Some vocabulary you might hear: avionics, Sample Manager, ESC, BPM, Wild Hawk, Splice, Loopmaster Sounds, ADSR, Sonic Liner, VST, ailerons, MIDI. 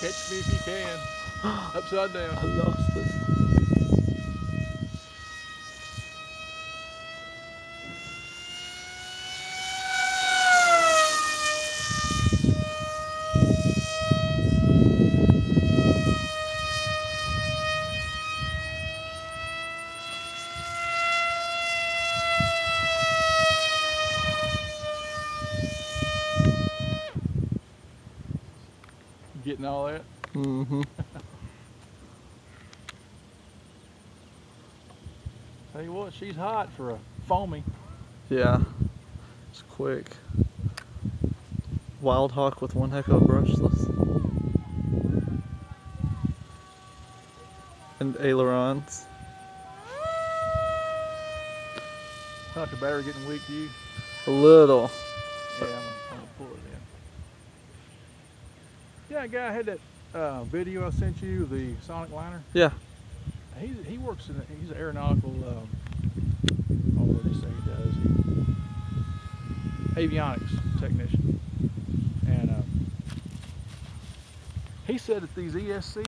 Catch me if you can. Upside down. I lost it. Getting all that? Mm-hmm. Tell you what, she's hot for a foamy. Yeah, it's quick. Wild hawk with one heck of a brushless. And ailerons. How's your battery getting weak to you? A little. Yeah, I'm gonna pull it in. Yeah, that guy had that video I sent you, the Sonic Liner. Yeah. He works in, he's an aeronautical, I don't know what they say he does, avionics technician. And he said that these ESC